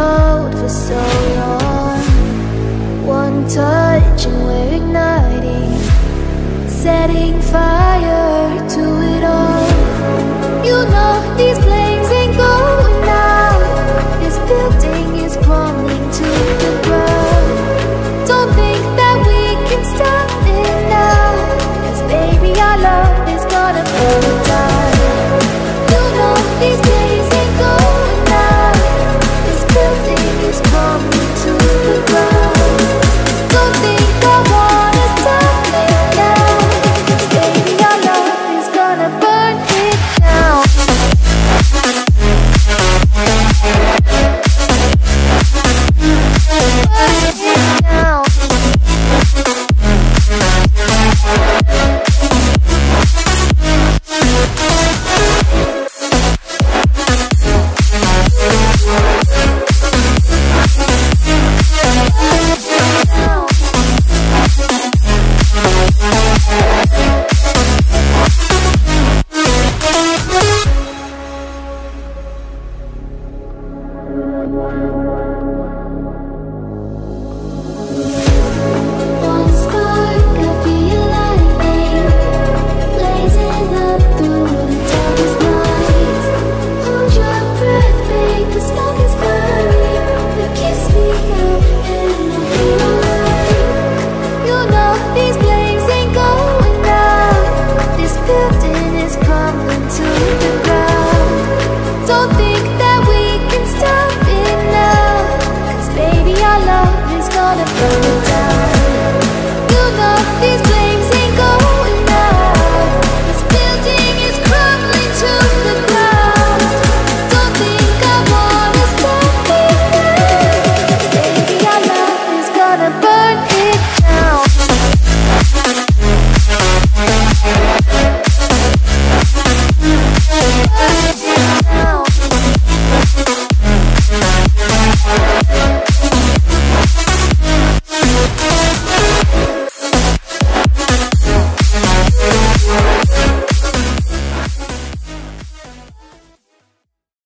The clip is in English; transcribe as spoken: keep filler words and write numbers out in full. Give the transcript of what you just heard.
cold for so long. One touch and we're igniting, setting fire to it all. You know these places